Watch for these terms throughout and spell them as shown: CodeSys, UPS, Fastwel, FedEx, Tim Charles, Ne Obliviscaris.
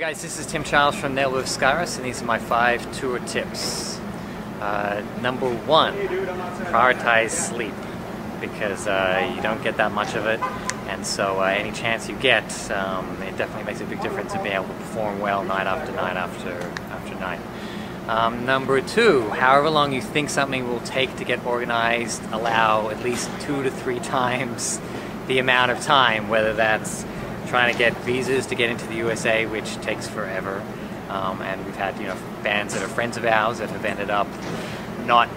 Hey guys, this is Tim Charles from Ne Obliviscaris, and these are my 5 tour tips. Number 1, prioritize sleep, because you don't get that much of it, and so any chance you get, it definitely makes a big difference in being able to perform well night after night after night. Number 2, however long you think something will take to get organized, allow at least 2 to 3 times the amount of time, whether that's trying to get visas to get into the USA, which takes forever, and we've had bands that are friends of ours that have ended up not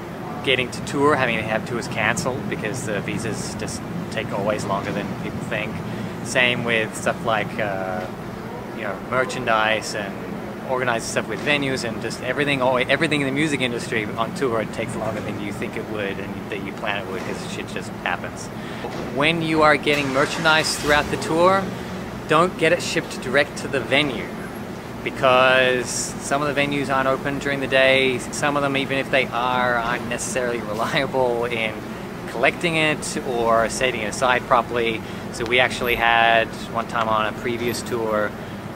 getting to tour, having to have tours cancelled because the visas just take always longer than people think. Same with stuff like merchandise and organized stuff with venues and just everything in the music industry on tour. It takes longer than you think it would and that you plan it would, because shit just happens. When you are getting merchandise throughout the tour, don't get it shipped direct to the venue, because some of the venues aren't open during the day. Some of them, even if they are, aren't necessarily reliable in collecting it or setting it aside properly. So we actually had one time on a previous tour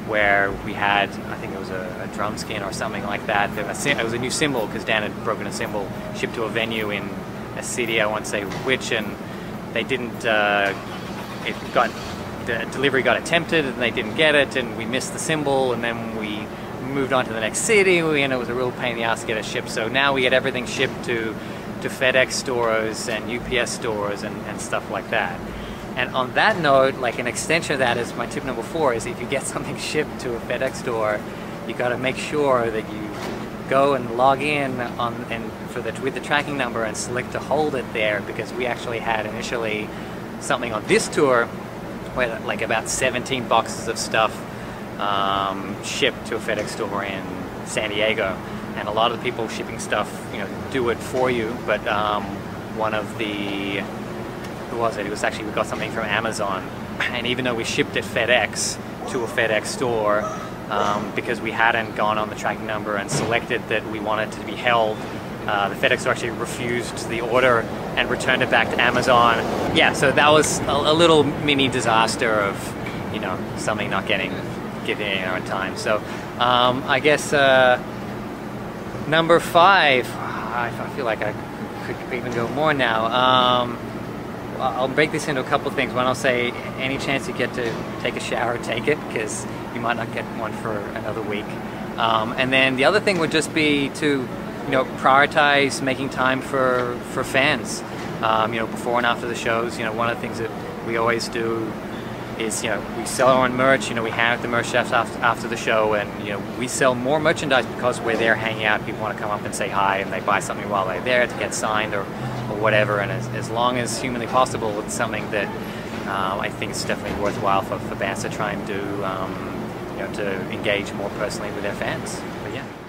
where we had, I think it was a drum skin or something like that. It was a new cymbal, because Dan had broken a cymbal, shipped to a venue in a city, I won't say which, and they didn't, the delivery got attempted and they didn't get it, and we missed the cymbal, and then we moved on to the next city, and it was a real pain in the ass to get it shipped. So now we get everything shipped to FedEx stores and UPS stores and stuff like that. And on that note, like an extension of that is my tip number 4, is if you get something shipped to a FedEx store, you got to make sure that you go and log in with the tracking number and select to hold it there, because we actually had initially something on this tour where like about 17 boxes of stuff shipped to a FedEx store in San Diego, and a lot of the people shipping stuff, do it for you. But one of the, who was it? It was actually, we got something from Amazon, and even though we shipped it FedEx to a FedEx store, because we hadn't gone on the tracking number and selected that we wanted to be held, the FedEx actually refused the order and returned it back to Amazon. Yeah, so that was a little mini disaster of, something not getting in time. So I guess number 5, I feel like I could even go more now. I'll break this into a couple things. One, I'll say any chance you get to take a shower, take it, because you might not get one for another week. And then the other thing would just be to prioritize making time for fans, before and after the shows. One of the things that we always do is, we sell our own merch, we hang out at the merch chefs after the show, and, we sell more merchandise because we're there hanging out. People want to come up and say hi, and they buy something while they're there to get signed or whatever, and as long as humanly possible, it's something that I think is definitely worthwhile for bands to try and do, to engage more personally with their fans. But yeah.